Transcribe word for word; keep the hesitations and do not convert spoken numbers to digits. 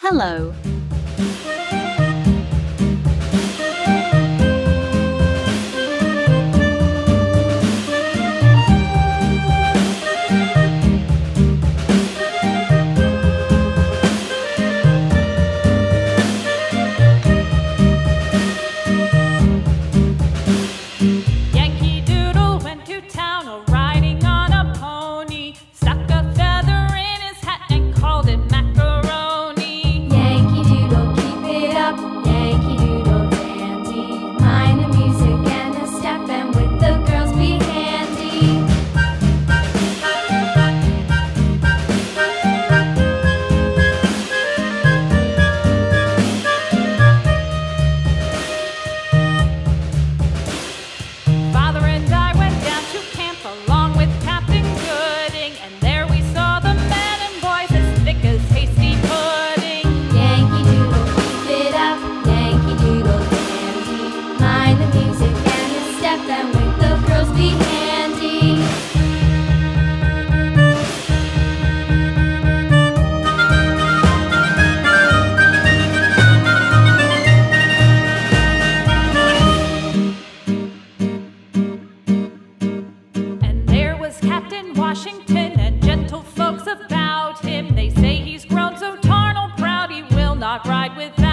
Hello. Ride with them.